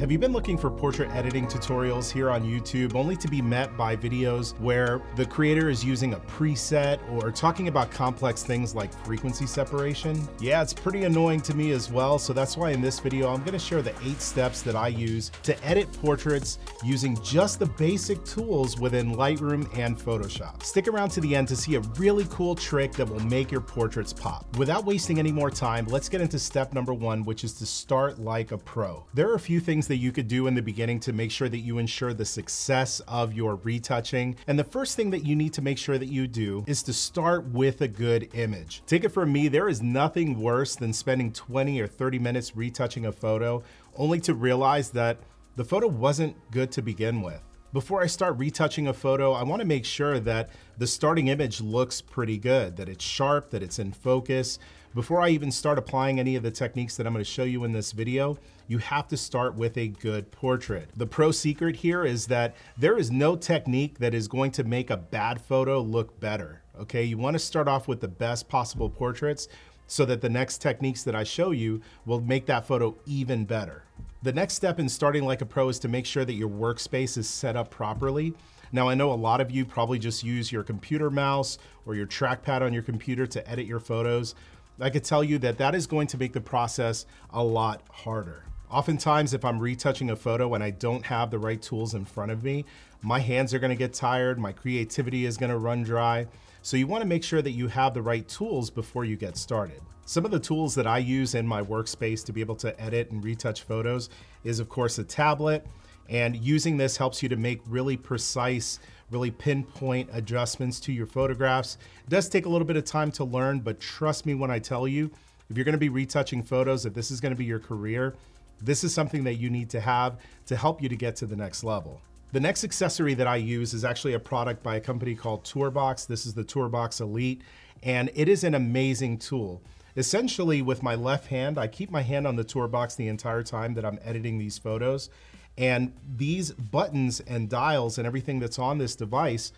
Have you been looking for portrait editing tutorials here on YouTube only to be met by videos where the creator is using a preset or talking about complex things like frequency separation? Yeah, it's pretty annoying to me as well, so that's why in this video I'm going to share the 8 steps that I use to edit portraits using just the basic tools within Lightroom and Photoshop. Stick around to the end to see a really cool trick that will make your portraits pop. Without wasting any more time, let's get into step number 1, which is to start like a pro. There are a few things that you could do in the beginning to make sure that you ensure the success of your retouching. And the first thing that you need to make sure that you do is to start with a good image. Take it from me, there is nothing worse than spending 20 or 30 minutes retouching a photo only to realize that the photo wasn't good to begin with. Before I start retouching a photo, I want to make sure that the starting image looks pretty good, that it's sharp, that it's in focus. Before I even start applying any of the techniques that I'm going to show you in this video, you have to start with a good portrait. The pro secret here is that there is no technique that is going to make a bad photo look better, okay? You want to start off with the best possible portraits so that the next techniques that I show you will make that photo even better. The next step in starting like a pro is to make sure that your workspace is set up properly. Now, I know a lot of you probably just use your computer mouse or your trackpad on your computer to edit your photos. I could tell you that that is going to make the process a lot harder. Oftentimes, if I'm retouching a photo and I don't have the right tools in front of me, my hands are gonna get tired, my creativity is gonna run dry. So you wanna make sure that you have the right tools before you get started. Some of the tools that I use in my workspace to be able to edit and retouch photos is, of course, a tablet. And using this helps you to make really precise, really pinpoint adjustments to your photographs. It does take a little bit of time to learn, but trust me when I tell you, if you're gonna be retouching photos, if this is gonna be your career, this is something that you need to have to help you to get to the next level. The next accessory that I use is actually a product by a company called Tourbox. This is the Tourbox Elite, and it is an amazing tool. Essentially, with my left hand, I keep my hand on the Tourbox the entire time that I'm editing these photos. And these buttons and dials and everything that's on this device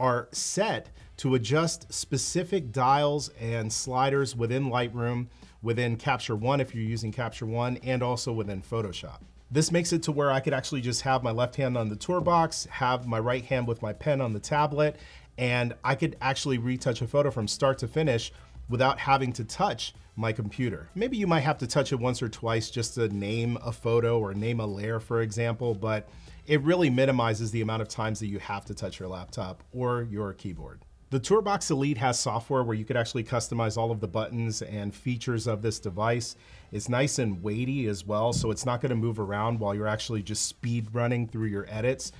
are set to adjust specific dials and sliders within Lightroom, within Capture One if you're using Capture One, and also within Photoshop. This makes it to where I could actually just have my left hand on the Tourbox, have my right hand with my pen on the tablet, and I could actually retouch a photo from start to finish without having to touch my computer. Maybe you might have to touch it once or twice just to name a photo or name a layer, for example, but it really minimizes the amount of times that you have to touch your laptop or your keyboard. The Tourbox Elite has software where you could actually customize all of the buttons and features of this device. It's nice and weighty as well, so it's not gonna move around while you're actually just speed running through your edits.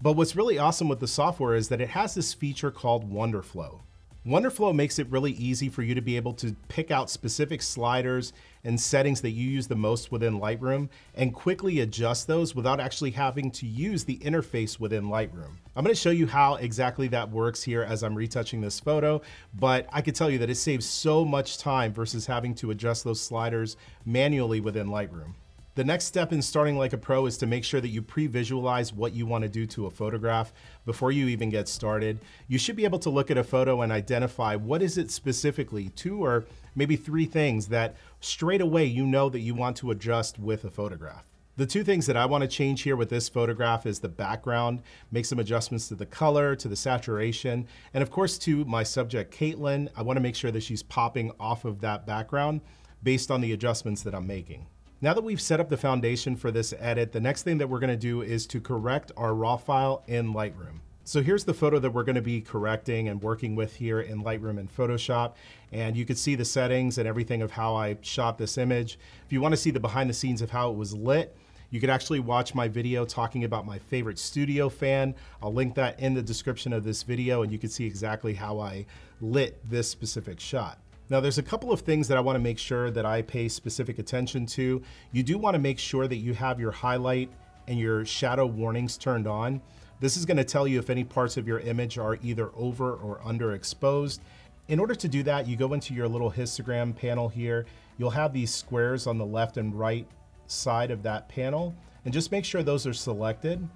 But what's really awesome with the software is that it has this feature called Wonderflow. Wonderflow makes it really easy for you to be able to pick out specific sliders and settings that you use the most within Lightroom and quickly adjust those without actually having to use the interface within Lightroom. I'm going to show you how exactly that works here as I'm retouching this photo, but I could tell you that it saves so much time versus having to adjust those sliders manually within Lightroom. The next step in starting like a pro is to make sure that you pre-visualize what you want to do to a photograph before you even get started. You should be able to look at a photo and identify what is it specifically, 2 or maybe 3 things that straight away you know that you want to adjust with a photograph. The 2 things that I want to change here with this photograph is the background, make some adjustments to the color, to the saturation, and of course to my subject, Katelyn. I want to make sure that she's popping off of that background based on the adjustments that I'm making. Now that we've set up the foundation for this edit, the next thing that we're gonna do is to correct our raw file in Lightroom. So here's the photo that we're gonna be correcting and working with here in Lightroom and Photoshop. And you can see the settings and everything of how I shot this image. If you wanna see the behind the scenes of how it was lit, you could actually watch my video talking about my favorite studio fan. I'll link that in the description of this video and you can see exactly how I lit this specific shot. Now there's a couple of things that I wanna make sure that I pay specific attention to. You do wanna make sure that you have your highlight and your shadow warnings turned on. This is gonna tell you if any parts of your image are either over or underexposed. In order to do that, you go into your little histogram panel here. You'll have these squares on the left and right side of that panel, and just make sure those are selected.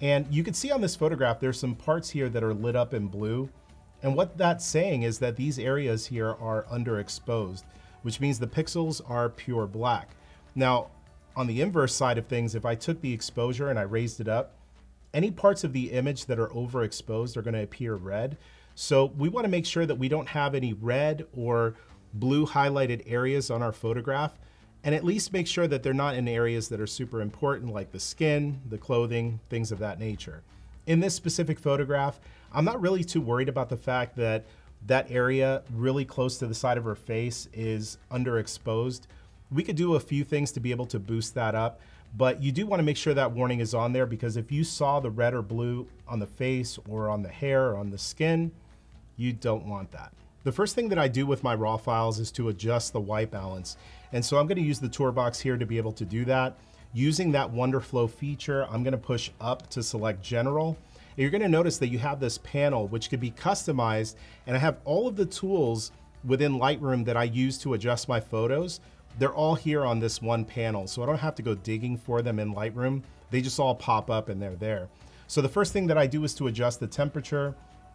And you can see on this photograph, there's some parts here that are lit up in blue. And what that's saying is that these areas here are underexposed, which means the pixels are pure black. Now, On the inverse side of things, if I took the exposure and I raised it up, any parts of the image that are overexposed are going to appear red. So we want to make sure that we don't have any red or blue highlighted areas on our photograph, and at least make sure that they're not in areas that are super important, like the skin, the clothing, things of that nature. In this specific photograph, I'm not really too worried about the fact that that area really close to the side of her face is underexposed. We could do a few things to be able to boost that up, but you do want to make sure that warning is on there, because if you saw the red or blue on the face or on the hair or on the skin, you don't want that. The first thing that I do with my raw files is to adjust the white balance. And so I'm going to use the Tourbox here to be able to do that. Using that Wonderflow feature, I'm going to push up to select General. And you're going to notice that you have this panel which could be customized, and I have all of the tools within Lightroom that I use to adjust my photos. They're all here on this one panel, so I don't have to go digging for them in Lightroom. They just all pop up and they're there. So the first thing that I do is to adjust the temperature.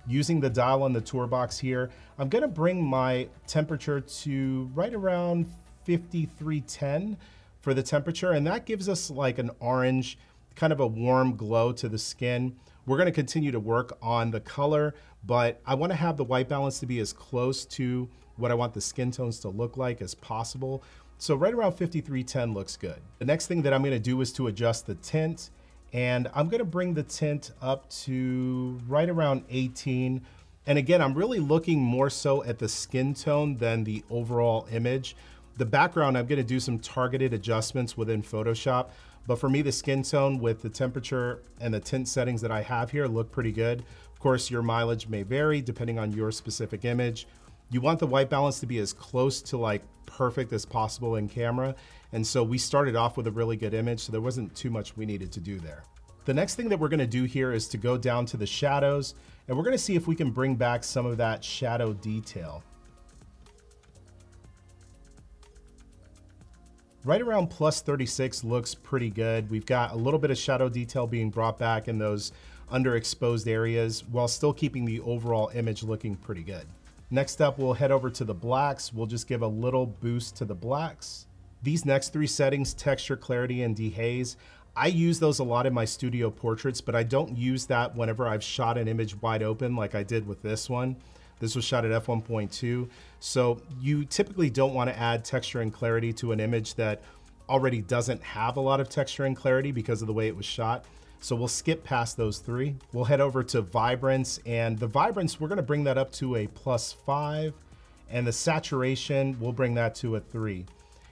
Using the dial on the Tourbox here, I'm gonna bring my temperature to right around 5310 for the temperature, and that gives us like an orange, kind of a warm glow to the skin. We're gonna continue to work on the color, but I wanna have the white balance to be as close to what I want the skin tones to look like as possible. So right around 5310 looks good. The next thing that I'm gonna do is to adjust the tint, and I'm gonna bring the tint up to right around 18. And again, I'm really looking more so at the skin tone than the overall image. The background, I'm gonna do some targeted adjustments within Photoshop, but for me, the skin tone with the temperature and the tint settings that I have here look pretty good. Of course, your mileage may vary depending on your specific image. You want the white balance to be as close to like perfect as possible in camera. And so we started off with a really good image, so there wasn't too much we needed to do there. The next thing that we're gonna do here is to go down to the shadows, and we're gonna see if we can bring back some of that shadow detail. Right around plus 36 looks pretty good. We've got a little bit of shadow detail being brought back in those underexposed areas while still keeping the overall image looking pretty good. Next up, we'll head over to the blacks. We'll just give a little boost to the blacks. These next three settings, texture, clarity, and dehaze, I use those a lot in my studio portraits, but I don't use that whenever I've shot an image wide open like I did with this one. This was shot at f1.2. So you typically don't want to add texture and clarity to an image that already doesn't have a lot of texture and clarity because of the way it was shot. So we'll skip past those three. We'll head over to vibrance, and the vibrance, we're gonna bring that up to a +5, and the saturation, we'll bring that to a 3.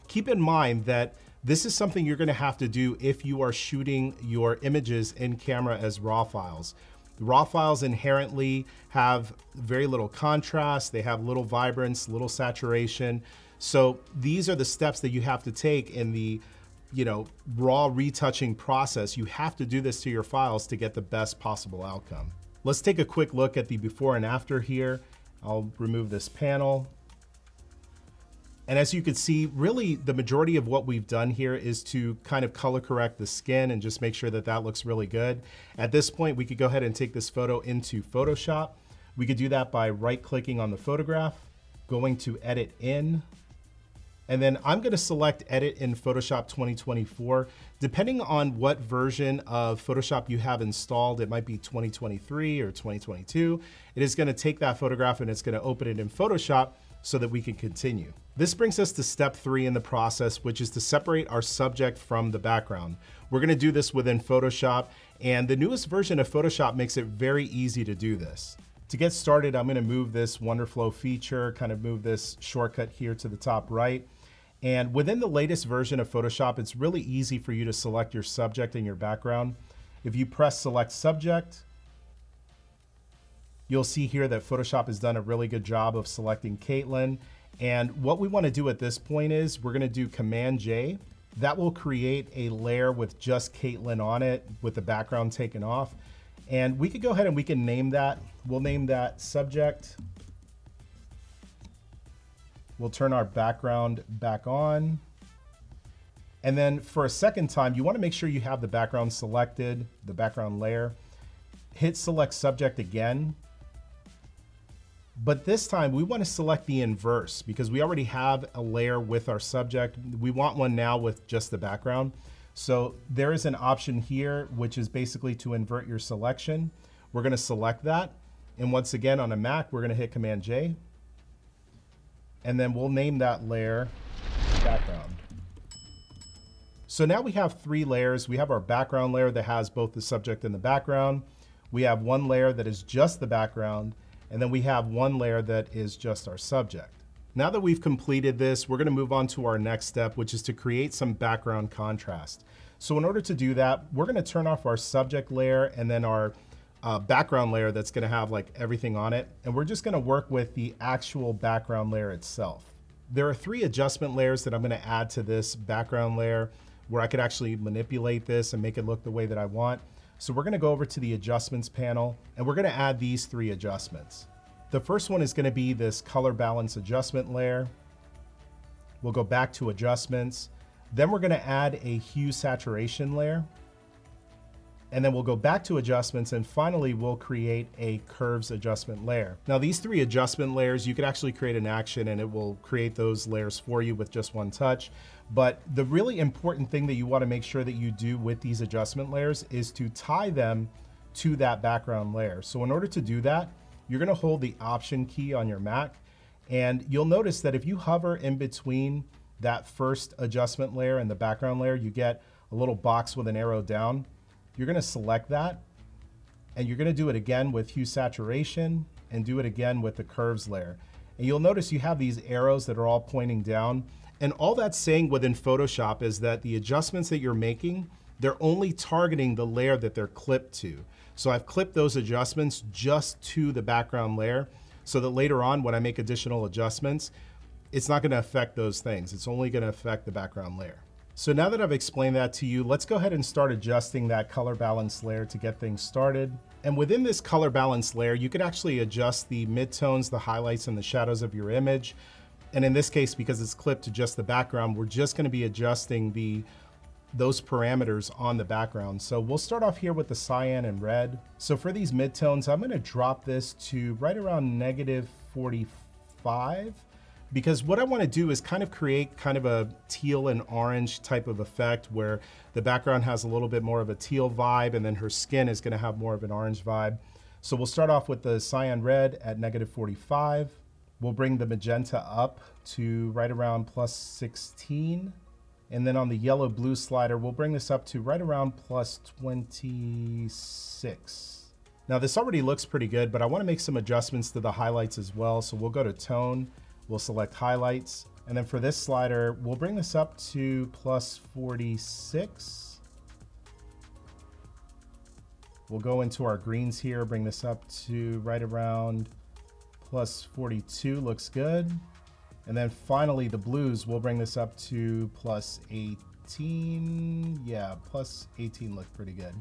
Keep in mind that this is something you're gonna have to do if you are shooting your images in camera as raw files. The raw files inherently have very little contrast. They have little vibrance, little saturation. So these are the steps that you have to take in the raw retouching process. You have to do this to your files to get the best possible outcome. Let's take a quick look at the before and after here. I'll remove this panel. And as you can see, really the majority of what we've done here is to kind of color correct the skin and just make sure that that looks really good. At this point, we could go ahead and take this photo into Photoshop. We could do that by right-clicking on the photograph, going to Edit In, and then I'm gonna select Edit in Photoshop 2024. Depending on what version of Photoshop you have installed, it might be 2023 or 2022. It is gonna take that photograph and it's gonna open it in Photoshop so that we can continue. This brings us to step 3 in the process, which is to separate our subject from the background. We're gonna do this within Photoshop, and the newest version of Photoshop makes it very easy to do this. To get started, I'm gonna move this Wonderflow feature, kind of move this shortcut here to the top right. And within the latest version of Photoshop, it's really easy for you to select your subject and your background. If you press select subject, you'll see here that Photoshop has done a really good job of selecting Katelyn. And what we wanna do at this point is we're gonna do Command J. That will create a layer with just Katelyn on it with the background taken off. And we could go ahead and we can name that. We'll name that subject. We'll turn our background back on. And then for a second time, you wanna make sure you have the background selected, the background layer. Hit select subject again. But this time we want to select the inverse because we already have a layer with our subject. We want one now with just the background. So there is an option here, which is basically to invert your selection. We're going to select that. And once again, on a Mac, we're going to hit Command J. And then we'll name that layer background. So now we have three layers. We have our background layer that has both the subject and the background. We have one layer that is just the background. And then we have one layer that is just our subject. Now that we've completed this, we're going to move on to our next step, which is to create some background contrast. So in order to do that, we're going to turn off our subject layer and then our background layer that's going to have like everything on it. And we're just going to work with the actual background layer itself. There are three adjustment layers that I'm going to add to this background layer where I could actually manipulate this and make it look the way that I want. So we're going to go over to the adjustments panel and we're going to add these three adjustments. The first one is going to be this color balance adjustment layer. We'll go back to adjustments. Then we're going to add a hue saturation layer. And then we'll go back to adjustments. And finally, we'll create a curves adjustment layer. Now, these three adjustment layers, you could actually create an action and it will create those layers for you with just one touch. But the really important thing that you want to make sure that you do with these adjustment layers is to tie them to that background layer. So in order to do that, you're going to hold the Option key on your Mac. And you'll notice that if you hover in between that first adjustment layer and the background layer, you get a little box with an arrow down. You're going to select that and you're going to do it again with hue saturation and do it again with the curves layer. And you'll notice you have these arrows that are all pointing down. And all that's saying within Photoshop is that the adjustments that you're making, they're only targeting the layer that they're clipped to. So I've clipped those adjustments just to the background layer so that later on when I make additional adjustments, it's not going to affect those things. It's only going to affect the background layer. So now that I've explained that to you, let's go ahead and start adjusting that color balance layer to get things started. And within this color balance layer, you could actually adjust the midtones, the highlights, and the shadows of your image. And in this case, because it's clipped to just the background, we're just going to be adjusting those parameters on the background. So we'll start off here with the cyan and red. So for these midtones, I'm going to drop this to right around -45. Because what I want to do is kind of create kind of a teal and orange type of effect where the background has a little bit more of a teal vibe and then her skin is going to have more of an orange vibe. So we'll start off with the cyan red at -45. We'll bring the magenta up to right around +16. And then on the yellow blue slider, we'll bring this up to right around +26. Now this already looks pretty good, but I want to make some adjustments to the highlights as well. So we'll go to tone. We'll select highlights. And then for this slider, we'll bring this up to +46. We'll go into our greens here, bring this up to right around +42, looks good. And then finally the blues, we'll bring this up to +18. Yeah, +18 looked pretty good.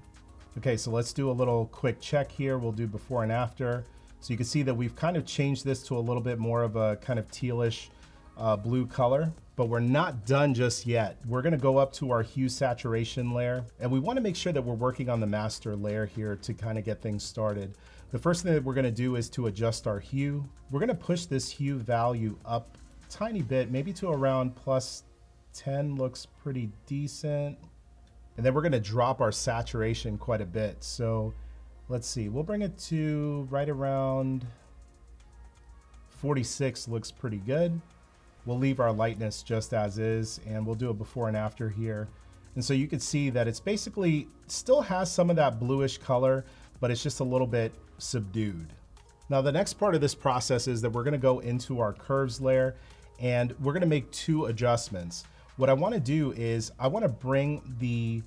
Okay, so let's do a little quick check here. We'll do before and after. So you can see that we've kind of changed this to a little bit more of a kind of tealish blue color, but we're not done just yet. We're going to go up to our hue saturation layer, and we want to make sure that we're working on the master layer here to kind of get things started. The first thing that we're going to do is to adjust our hue. We're going to push this hue value up a tiny bit, maybe to around +10, looks pretty decent. And then we're going to drop our saturation quite a bit. So let's see, we'll bring it to right around 46, looks pretty good. We'll leave our lightness just as is, and we'll do a before and after here. And so you can see that it's basically still has some of that bluish color, but it's just a little bit subdued. Now the next part of this process is that we're gonna go into our curves layer, and we're gonna make two adjustments. What I wanna do is I wanna bring the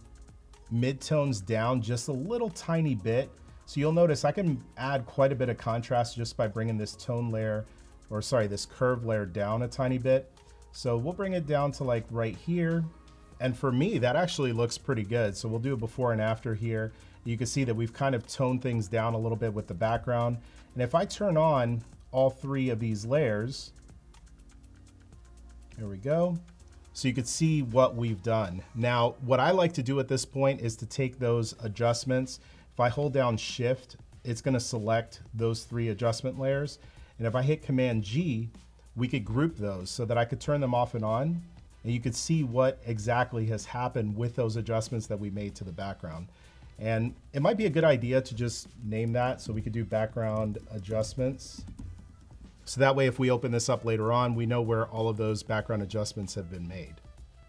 midtones down just a little tiny bit. So you'll notice I can add quite a bit of contrast just by bringing this tone layer, or sorry, this curve layer down a tiny bit. So we'll bring it down to like right here. And for me, that actually looks pretty good. So we'll do a before and after here. You can see that we've kind of toned things down a little bit with the background. And if I turn on all three of these layers, there we go. So you can see what we've done. Now, what I like to do at this point is to take those adjustments. If I hold down Shift, it's going to select those three adjustment layers. And if I hit Command G, we could group those so that I could turn them off and on, and you could see what exactly has happened with those adjustments that we made to the background. And it might be a good idea to just name that, so we could do background adjustments. So that way, if we open this up later on, we know where all of those background adjustments have been made.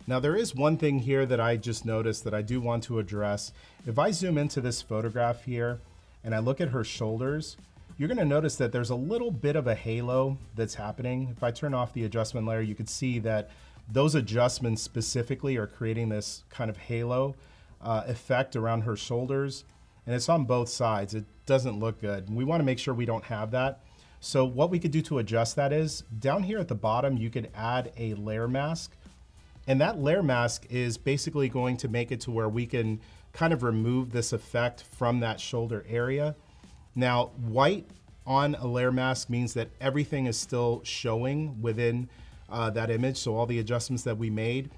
Now, there is one thing here that I just noticed that I do want to address. If I zoom into this photograph here and I look at her shoulders, you're gonna notice that there's a little bit of a halo that's happening. If I turn off the adjustment layer, you could see that those adjustments specifically are creating this kind of halo effect around her shoulders, and it's on both sides. It doesn't look good. We wanna make sure we don't have that. So what we could do to adjust that is, down here at the bottom, you could add a layer mask. And that layer mask is basically going to make it to where we can kind of remove this effect from that shoulder area. Now, white on a layer mask means that everything is still showing within that image. So all the adjustments that we made,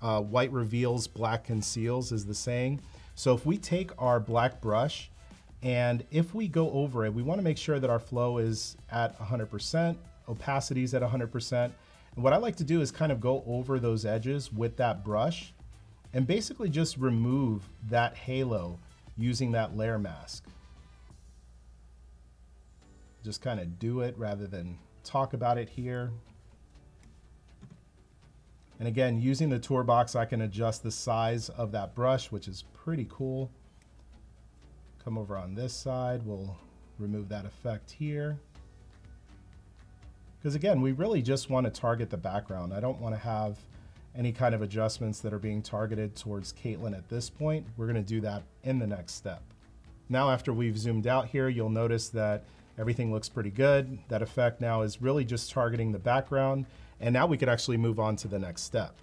white reveals, black conceals is the saying. So if we take our black brush and if we go over it, we want to make sure that our flow is at 100%, opacity is at 100%. What I like to do is kind of go over those edges with that brush and basically just remove that halo using that layer mask. Just kind of do it rather than talk about it here. And again, using the Tourbox, I can adjust the size of that brush, which is pretty cool. Come over on this side, we'll remove that effect here. Because again, we really just want to target the background. I don't want to have any kind of adjustments that are being targeted towards Katelyn at this point. We're going to do that in the next step. Now, after we've zoomed out here, you'll notice that everything looks pretty good. That effect now is really just targeting the background. And now we could actually move on to the next step.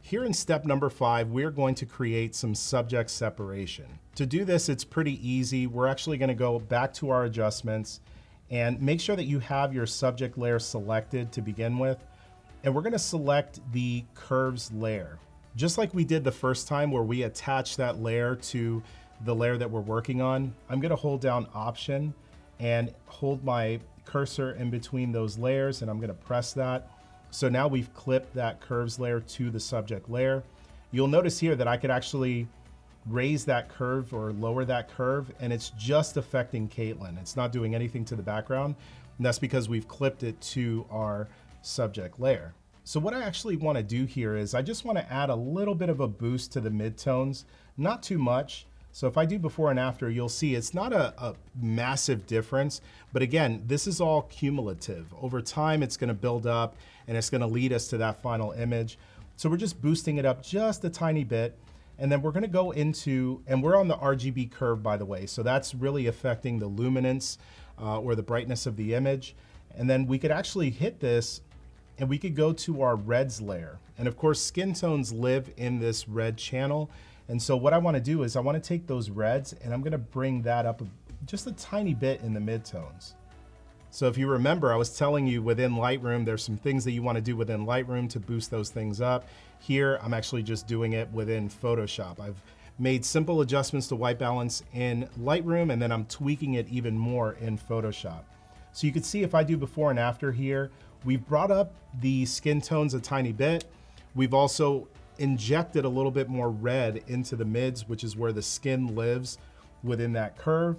Here in step number 5, we're going to create some subject separation. To do this, it's pretty easy. We're actually going to go back to our adjustments and make sure that you have your subject layer selected to begin with. And we're gonna select the curves layer. Just like we did the first time where we attach that layer to the layer that we're working on, I'm gonna hold down Option and hold my cursor in between those layers, and I'm gonna press that. So now we've clipped that curves layer to the subject layer. You'll notice here that I could actually raise that curve or lower that curve, and it's just affecting Katelyn. It's not doing anything to the background, and that's because we've clipped it to our subject layer. So what I actually wanna do here is I just wanna add a little bit of a boost to the midtones, not too much. So if I do before and after, you'll see it's not a massive difference, but again, this is all cumulative. Over time, it's gonna build up and it's gonna lead us to that final image. So we're just boosting it up just a tiny bit. And then we're gonna go into, and we're on the RGB curve, by the way, so that's really affecting the luminance or the brightness of the image. And then we could actually hit this and we could go to our reds layer. And of course, skin tones live in this red channel. And so what I wanna do is I wanna take those reds and I'm gonna bring that up just a tiny bit in the midtones. So if you remember, I was telling you within Lightroom, there's some things that you want to do within Lightroom to boost those things up. Here, I'm actually just doing it within Photoshop. I've made simple adjustments to white balance in Lightroom, and then I'm tweaking it even more in Photoshop. So you can see if I do before and after here, we've brought up the skin tones a tiny bit. We've also injected a little bit more red into the mids, which is where the skin lives within that curve.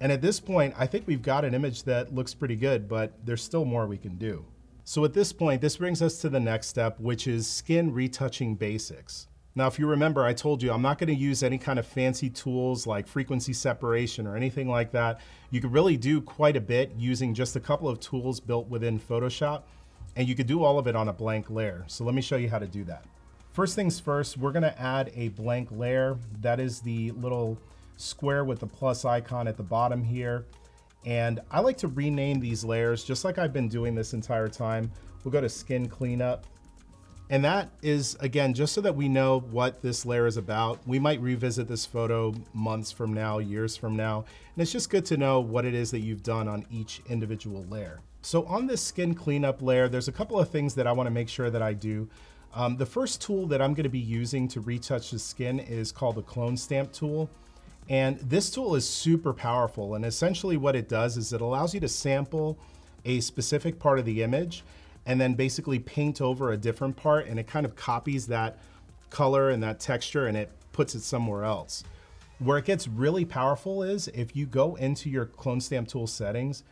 And at this point, I think we've got an image that looks pretty good, but there's still more we can do. So at this point, this brings us to the next step, which is skin retouching basics. Now, if you remember, I told you I'm not going to use any kind of fancy tools like frequency separation or anything like that. You could really do quite a bit using just a couple of tools built within Photoshop, and you could do all of it on a blank layer. So let me show you how to do that. First things first, we're going to add a blank layer. That is the little square with the plus icon at the bottom here. And I like to rename these layers just like I've been doing this entire time. We'll go to Skin Cleanup. And that is, again, just so that we know what this layer is about. We might revisit this photo months from now, years from now. And it's just good to know what it is that you've done on each individual layer. So on this Skin Cleanup layer, there's a couple of things that I want to make sure that I do. The first tool that I'm going to be using to retouch the skin is called the Clone Stamp tool. And this tool is super powerful. And essentially what it does is it allows you to sample a specific part of the image and then basically paint over a different part, and it kind of copies that color and that texture and it puts it somewhere else. Where it gets really powerful is if you go into your clone stamp tool settings,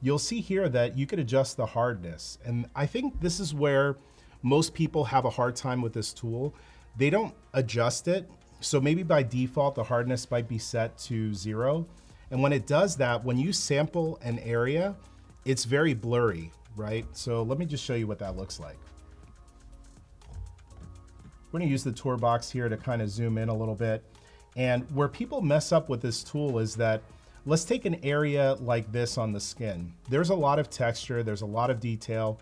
you'll see here that you could adjust the hardness. And I think this is where most people have a hard time with this tool. They don't adjust it. So maybe by default, the hardness might be set to 0. And when it does that, when you sample an area, it's very blurry, right? So let me just show you what that looks like. We're gonna use the Tourbox here to kind of zoom in a little bit. And where people mess up with this tool is that, let's take an area like this on the skin. There's a lot of texture, there's a lot of detail,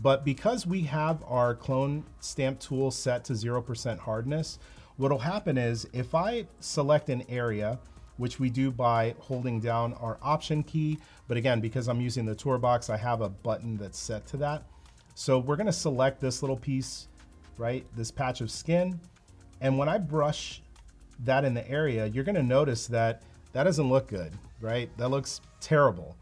but because we have our clone stamp tool set to 0% hardness, what'll happen is if I select an area, which we do by holding down our option key, but again, because I'm using the Tourbox, I have a button that's set to that. So we're gonna select this little piece, right? This patch of skin. And when I brush that in the area, you're gonna notice that that doesn't look good, right? That looks terrible.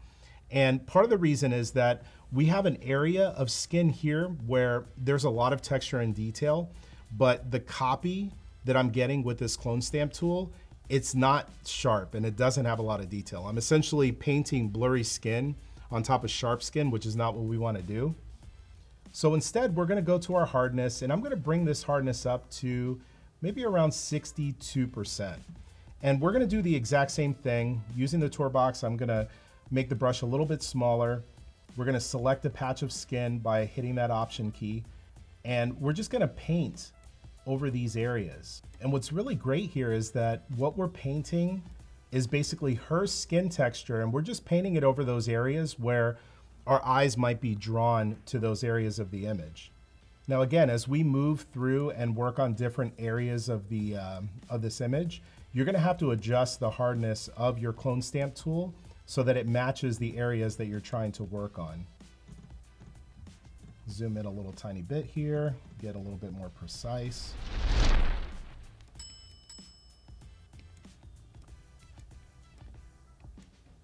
And part of the reason is that we have an area of skin here where there's a lot of texture and detail, but the copy that I'm getting with this clone stamp tool, it's not sharp and it doesn't have a lot of detail. I'm essentially painting blurry skin on top of sharp skin, which is not what we want to do. So instead, we're going to go to our hardness, and I'm going to bring this hardness up to maybe around 62%. And we're going to do the exact same thing. Using the Tourbox, I'm going to make the brush a little bit smaller. We're going to select a patch of skin by hitting that option key, and we're just going to paint over these areas. And what's really great here is that what we're painting is basically her skin texture, and we're just painting it over those areas where our eyes might be drawn to those areas of the image. Now again, as we move through and work on different areas of the of this image, you're gonna have to adjust the hardness of your clone stamp tool so that it matches the areas that you're trying to work on. Zoom in a little tiny bit here, get a little bit more precise.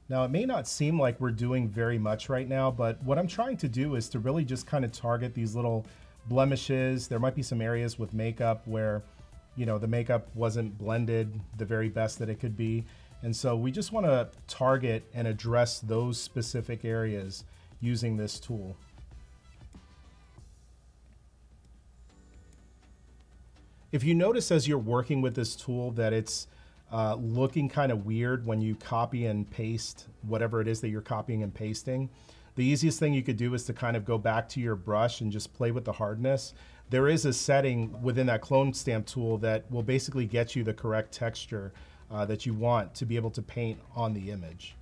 Now it may not seem like we're doing very much right now, but what I'm trying to do is to really just kind of target these little blemishes. There might be some areas with makeup where, you know, the makeup wasn't blended the very best that it could be. And so we just want to target and address those specific areas using this tool. If you notice as you're working with this tool that it's looking kind of weird when you copy and paste whatever it is that you're copying and pasting, the easiest thing you could do is to kind of go back to your brush and just play with the hardness. There is a setting within that clone stamp tool that will basically get you the correct texture that you want to be able to paint on the image.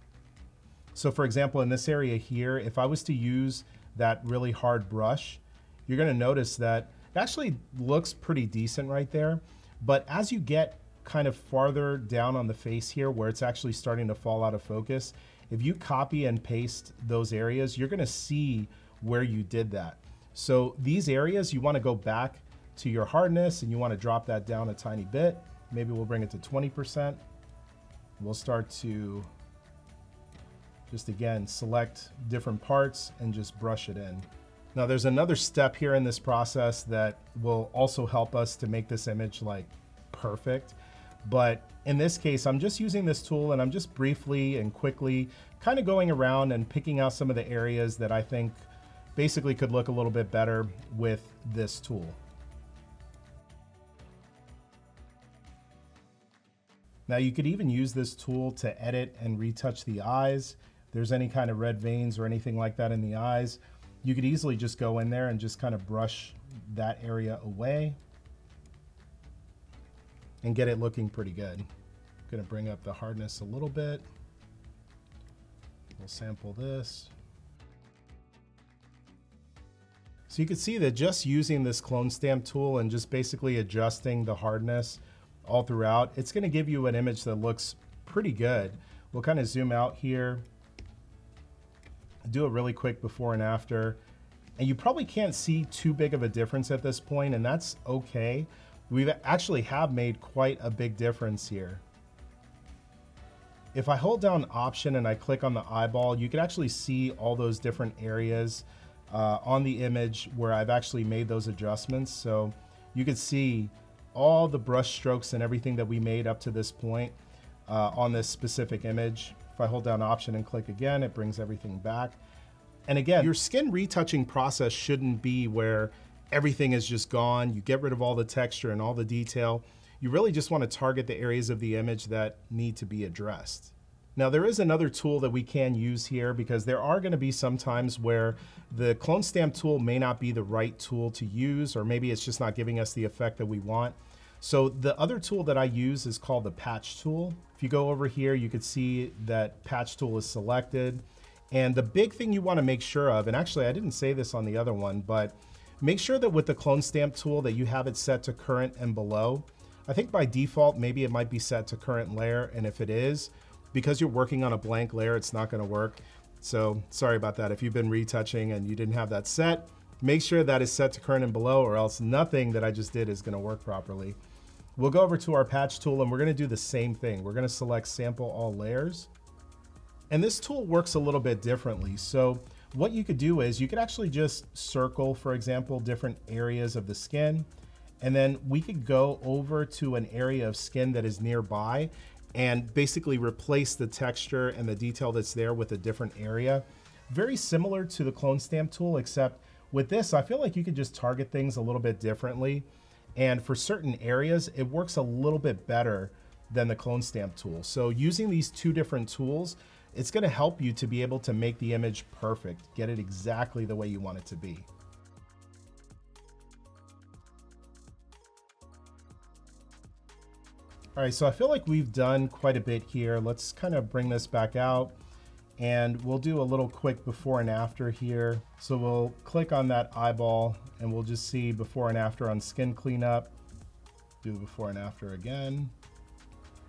So for example, in this area here, if I was to use that really hard brush, you're gonna notice that it actually looks pretty decent right there, but as you get kind of farther down on the face here where it's actually starting to fall out of focus, if you copy and paste those areas, you're gonna see where you did that. So these areas, you wanna go back to your hardness and you wanna drop that down a tiny bit. Maybe we'll bring it to 20%. We'll start to just again, select different parts and just brush it in. Now there's another step here in this process that will also help us to make this image like perfect. But in this case, I'm just using this tool and I'm just briefly and quickly kind of going around and picking out some of the areas that I think basically could look a little bit better with this tool. Now you could even use this tool to edit and retouch the eyes. If there's any kind of red veins or anything like that in the eyes, you could easily just go in there and just kind of brush that area away and get it looking pretty good. I'm gonna bring up the hardness a little bit. We'll sample this. So you can see that just using this clone stamp tool and just basically adjusting the hardness all throughout, it's gonna give you an image that looks pretty good. We'll kind of zoom out here, do a really quick before and after, and you probably can't see too big of a difference at this point, and that's okay. We've actually have made quite a big difference here. If I hold down Option and I click on the eyeball, you can actually see all those different areas on the image where I've actually made those adjustments. So you can see all the brush strokes and everything that we made up to this point on this specific image. If I hold down Option and click again, it brings everything back. And again, your skin retouching process shouldn't be where everything is just gone. You get rid of all the texture and all the detail. You really just want to target the areas of the image that need to be addressed. Now, there is another tool that we can use here, because there are going to be some times where the clone stamp tool may not be the right tool to use, or maybe it's just not giving us the effect that we want. So the other tool that I use is called the patch tool. If you go over here, you can see that patch tool is selected. And the big thing you want to make sure of, and actually I didn't say this on the other one, but make sure that with the clone stamp tool that you have it set to current and below. I think by default, maybe it might be set to current layer. And if it is, because you're working on a blank layer, it's not going to work. So sorry about that. If you've been retouching and you didn't have that set, make sure that is set to current and below, or else nothing that I just did is going to work properly. We'll go over to our patch tool and we're going to do the same thing. We're going to select sample all layers. And this tool works a little bit differently. So what you could do is you could actually just circle, for example, different areas of the skin. And then we could go over to an area of skin that is nearby and basically replace the texture and the detail that's there with a different area. Very similar to the clone stamp tool, except with this, I feel like you could just target things a little bit differently. And for certain areas, it works a little bit better than the clone stamp tool. So using these two different tools, it's going to help you to be able to make the image perfect, get it exactly the way you want it to be. All right, so I feel like we've done quite a bit here. Let's kind of bring this back out and we'll do a little quick before and after here. So we'll click on that eyeball and we'll just see before and after on skin cleanup. Do before and after again.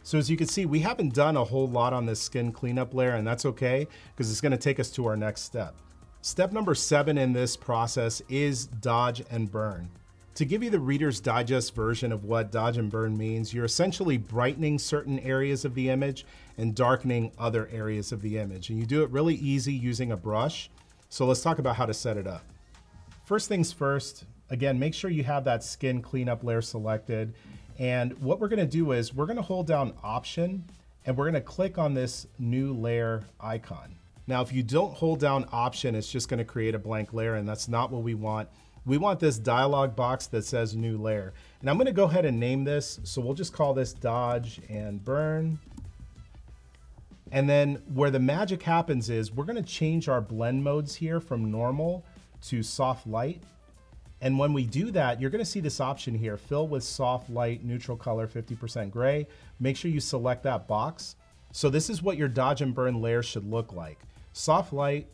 So as you can see, we haven't done a whole lot on this skin cleanup layer, and that's okay because it's gonna take us to our next step. Step number 7 in this process is dodge and burn. To give you the Reader's Digest version of what dodge and burn means, you're essentially brightening certain areas of the image and darkening other areas of the image. And you do it really easy using a brush. So let's talk about how to set it up. First things first, again, make sure you have that skin cleanup layer selected. And what we're gonna do is we're gonna hold down Option and we're gonna click on this new layer icon. Now, if you don't hold down Option, it's just gonna create a blank layer, and that's not what we want. We want this dialog box that says new layer. And I'm gonna go ahead and name this. So we'll just call this dodge and burn. And then where the magic happens is we're gonna change our blend modes here from normal to soft light. And when we do that, you're gonna see this option here, fill with soft light, neutral color, 50% gray. Make sure you select that box. So this is what your dodge and burn layer should look like. Soft light,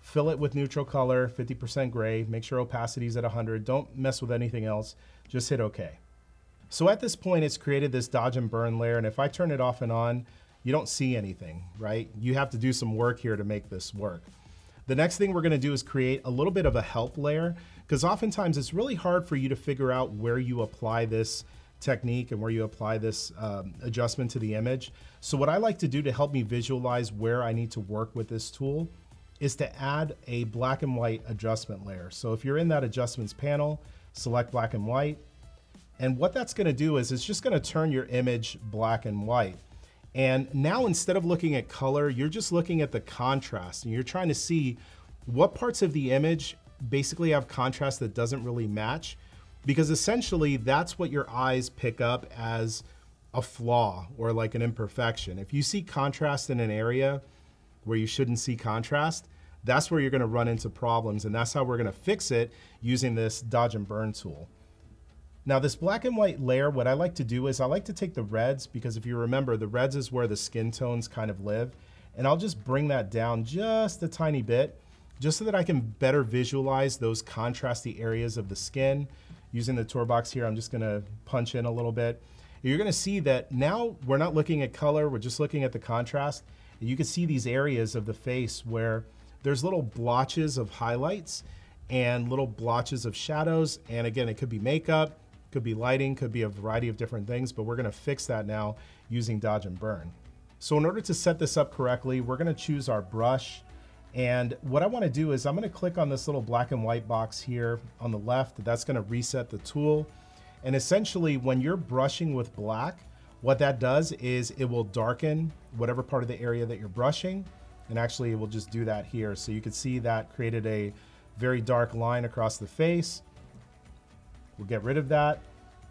fill it with neutral color, 50% gray, make sure opacity is at 100, don't mess with anything else, just hit okay. So at this point, it's created this dodge and burn layer, and if I turn it off and on, you don't see anything, right? You have to do some work here to make this work. The next thing we're gonna do is create a little bit of a help layer, because oftentimes it's really hard for you to figure out where you apply this technique and where you apply this adjustment to the image. So what I like to do to help me visualize where I need to work with this tool is to add a black and white adjustment layer. So if you're in that adjustments panel, select black and white. And what that's gonna do is it's just gonna turn your image black and white. And now instead of looking at color, you're just looking at the contrast, and you're trying to see what parts of the image basically have contrast that doesn't really match, because essentially that's what your eyes pick up as a flaw or like an imperfection. If you see contrast in an area where you shouldn't see contrast, that's where you're gonna run into problems, and that's how we're gonna fix it using this dodge and burn tool. Now this black and white layer, what I like to do is I like to take the reds, because if you remember, the reds is where the skin tones kind of live, and I'll just bring that down just a tiny bit, just so that I can better visualize those contrasty areas of the skin. Using the Tourbox here, I'm just gonna punch in a little bit. You're gonna see that now we're not looking at color, we're just looking at the contrast. You can see these areas of the face where there's little blotches of highlights and little blotches of shadows. And again, it could be makeup, could be lighting, could be a variety of different things, but we're gonna fix that now using dodge and burn. So in order to set this up correctly, we're gonna choose our brush. And what I wanna do is I'm gonna click on this little black and white box here on the left. That's gonna reset the tool. And essentially when you're brushing with black, what that does is it will darken whatever part of the area that you're brushing. And actually it will just do that here. So you can see that created a very dark line across the face. We'll get rid of that.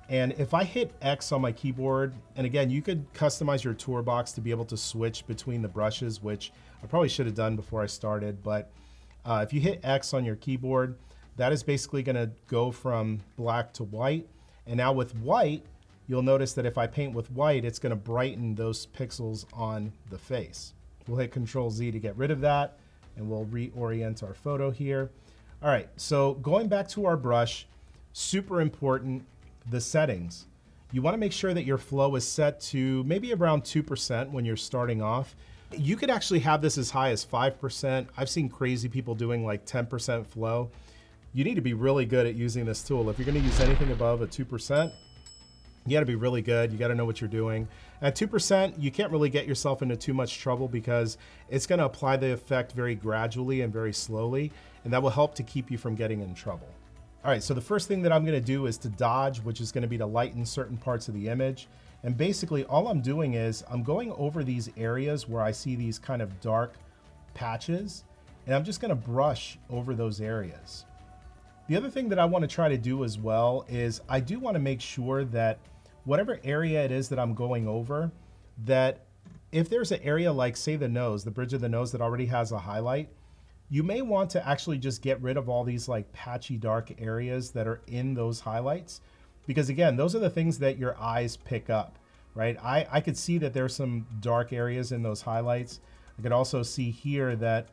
And if I hit X on my keyboard, and again, you could customize your Tourbox to be able to switch between the brushes, which I probably should have done before I started. But if you hit X on your keyboard, that is basically gonna go from black to white. And now with white, you'll notice that if I paint with white, it's gonna brighten those pixels on the face. We'll hit Control Z to get rid of that, and we'll reorient our photo here. All right, so going back to our brush, super important, the settings. You wanna make sure that your flow is set to maybe around 2% when you're starting off. You could actually have this as high as 5%. I've seen crazy people doing like 10% flow. You need to be really good at using this tool. If you're gonna use anything above a 2%, you gotta be really good. You gotta know what you're doing. At 2%, you can't really get yourself into too much trouble because it's gonna apply the effect very gradually and very slowly, and that will help to keep you from getting in trouble. All right, so the first thing that I'm gonna do is to dodge, which is gonna be to lighten certain parts of the image. And basically all I'm doing is I'm going over these areas where I see these kind of dark patches, and I'm just gonna brush over those areas. The other thing that I wanna try to do as well is I do wanna make sure that whatever area it is that I'm going over, that if there's an area like say the nose, the bridge of the nose that already has a highlight, you may want to actually just get rid of all these like patchy dark areas that are in those highlights. Because again, those are the things that your eyes pick up, right? I could see that there's some dark areas in those highlights. I could also see here that,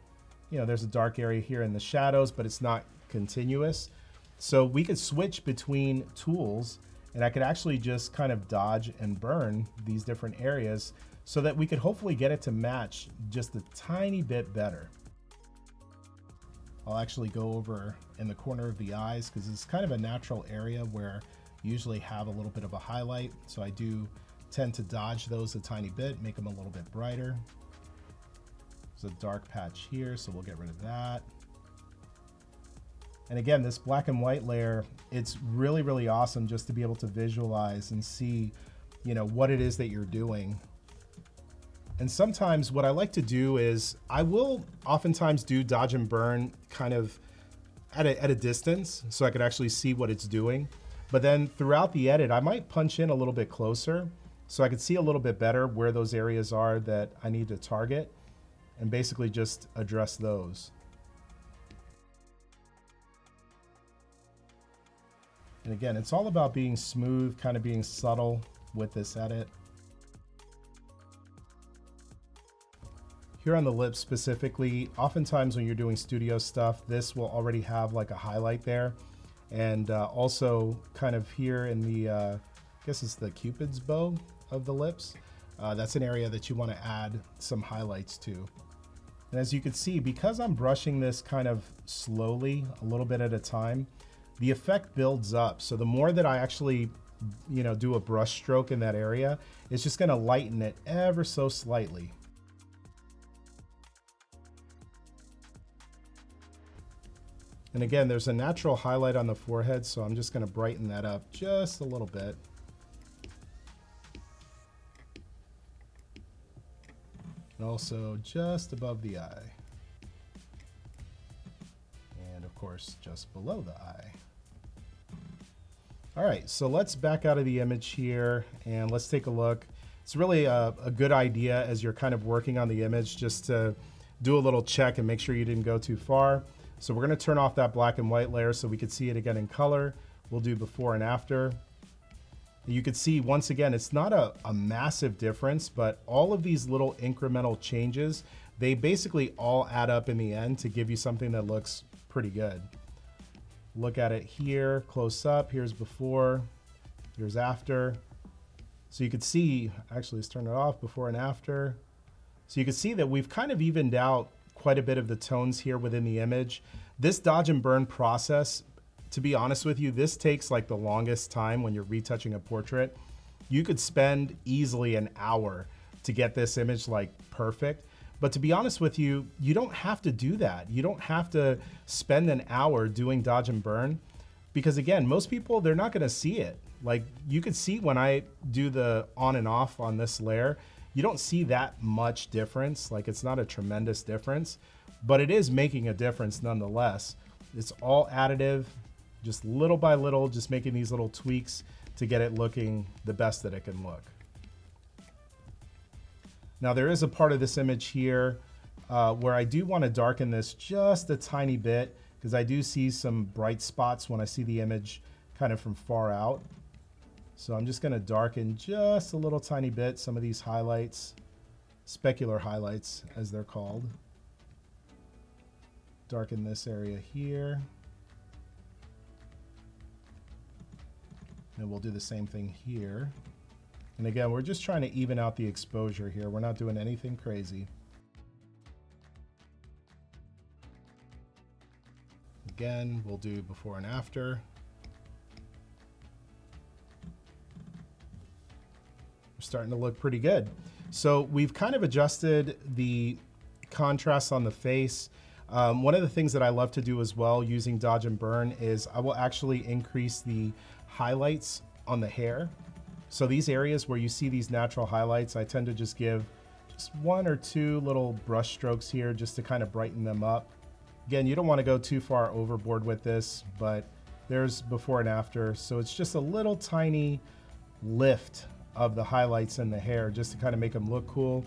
you know, there's a dark area here in the shadows, but it's not continuous. So we could switch between tools, and I could actually just kind of dodge and burn these different areas so that we could hopefully get it to match just a tiny bit better. I'll actually go over in the corner of the eyes because it's kind of a natural area where you usually have a little bit of a highlight. So I do tend to dodge those a tiny bit, make them a little bit brighter. There's a dark patch here, so we'll get rid of that. And again, this black and white layer, it's really, really awesome just to be able to visualize and see, you know, what it is that you're doing. And sometimes what I like to do is I will oftentimes do dodge and burn kind of at a distance so I could actually see what it's doing. But then throughout the edit, I might punch in a little bit closer so I could see a little bit better where those areas are that I need to target and basically just address those. And again, it's all about being smooth, kind of being subtle with this edit. Here on the lips specifically, oftentimes when you're doing studio stuff, this will already have like a highlight there. And also kind of here in the, I guess it's the Cupid's bow of the lips. That's an area that you want to add some highlights to. And as you can see, because I'm brushing this kind of slowly, a little bit at a time, the effect builds up. So the more that I actually, you know, do a brush stroke in that area, it's just going to lighten it ever so slightly. And again, there's a natural highlight on the forehead, so I'm just gonna brighten that up just a little bit. And also just above the eye. And of course, just below the eye. All right, so let's back out of the image here and let's take a look. It's really a good idea as you're kind of working on the image just to do a little check and make sure you didn't go too far. So we're gonna turn off that black and white layer so we could see it again in color. We'll do before and after. You could see once again, it's not a massive difference, but all of these little incremental changes, they basically all add up in the end to give you something that looks pretty good. Look at it here, close up, here's before, here's after. So you could see, actually let's turn it off, before and after. So you could see that we've kind of evened out quite a bit of the tones here within the image. This dodge and burn process, to be honest with you, this takes like the longest time when you're retouching a portrait. You could spend easily an hour to get this image like perfect. But to be honest with you, you don't have to do that. You don't have to spend an hour doing dodge and burn, because again, most people, they're not gonna see it. Like you can see when I do the on and off on this layer, you don't see that much difference. Like it's not a tremendous difference, but it is making a difference nonetheless. It's all additive, just little by little, just making these little tweaks to get it looking the best that it can look. Now there is a part of this image here where I do want to darken this just a tiny bit, because I do see some bright spots when I see the image kind of from far out. So I'm just going to darken just a little tiny bit some of these highlights, specular highlights as they're called. Darken this area here. And we'll do the same thing here. And again, we're just trying to even out the exposure here. We're not doing anything crazy. Again, we'll do before and after. We're starting to look pretty good. So we've kind of adjusted the contrast on the face. One of the things that I love to do as well using dodge and burn is I will actually increase the highlights on the hair. So these areas where you see these natural highlights, I tend to just give just one or two little brush strokes here just to kind of brighten them up. Again, you don't want to go too far overboard with this, but there's before and after. So it's just a little tiny lift of the highlights in the hair just to kind of make them look cool.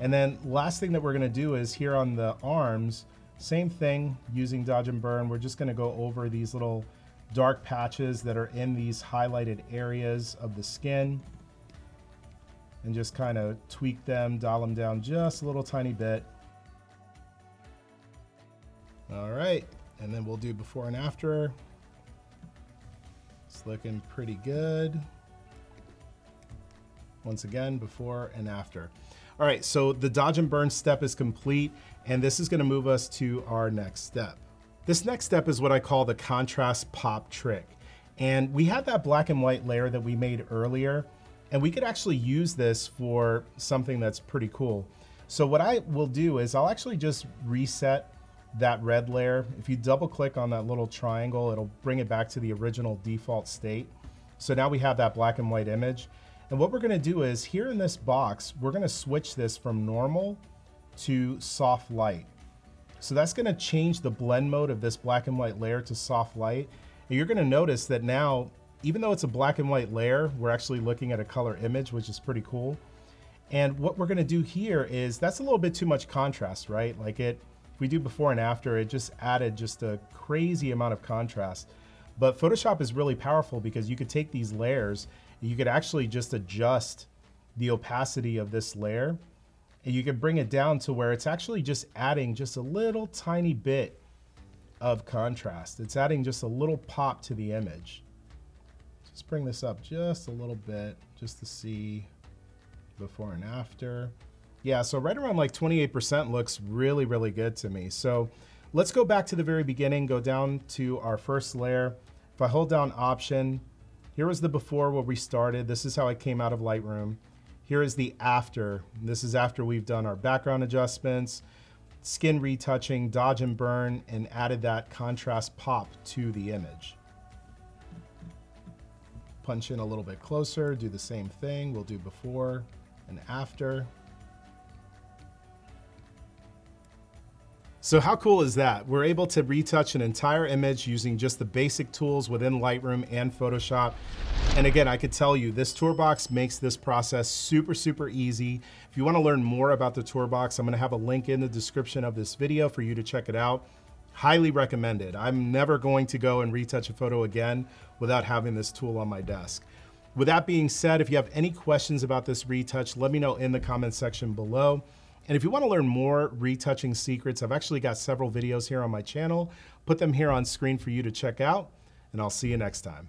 And then last thing that we're going to do is here on the arms, same thing using dodge and burn. We're just going to go over these little dark patches that are in these highlighted areas of the skin and just kind of tweak them, dial them down just a little tiny bit. All right, and then we'll do before and after. It's looking pretty good. Once again, before and after. All right, so the dodge and burn step is complete, and this is going to move us to our next step. This next step is what I call the contrast pop trick. And we had that black and white layer that we made earlier, and we could actually use this for something that's pretty cool. So what I will do is I'll actually just reset that red layer. If you double click on that little triangle, it'll bring it back to the original default state. So now we have that black and white image. And what we're gonna do is here in this box, we're gonna switch this from normal to soft light. So that's gonna change the blend mode of this black and white layer to soft light. And you're gonna notice that now, even though it's a black and white layer, we're actually looking at a color image, which is pretty cool. And what we're gonna do here is, that's a little bit too much contrast, right? Like if we do before and after, it just added just a crazy amount of contrast. But Photoshop is really powerful because you could take these layers, you could actually just adjust the opacity of this layer. And you can bring it down to where it's actually just adding just a little tiny bit of contrast. It's adding just a little pop to the image. Just bring this up just a little bit just to see before and after. Yeah, so right around like 28% looks really, really good to me. So let's go back to the very beginning, go down to our first layer. If I hold down Option, here was the before where we started. This is how I came out of Lightroom. Here is the after. This is after we've done our background adjustments, skin retouching, dodge and burn, and added that contrast pop to the image. Punch in a little bit closer, do the same thing. We'll do before and after. So how cool is that? We're able to retouch an entire image using just the basic tools within Lightroom and Photoshop. And again, I could tell you, this Tourbox makes this process super, super easy. If you want to learn more about the Tourbox, I'm going to have a link in the description of this video for you to check it out. Highly recommended. I'm never going to go and retouch a photo again without having this tool on my desk. With that being said, if you have any questions about this retouch, let me know in the comments section below. And if you want to learn more retouching secrets, I've actually got several videos here on my channel. Put them here on screen for you to check out, and I'll see you next time.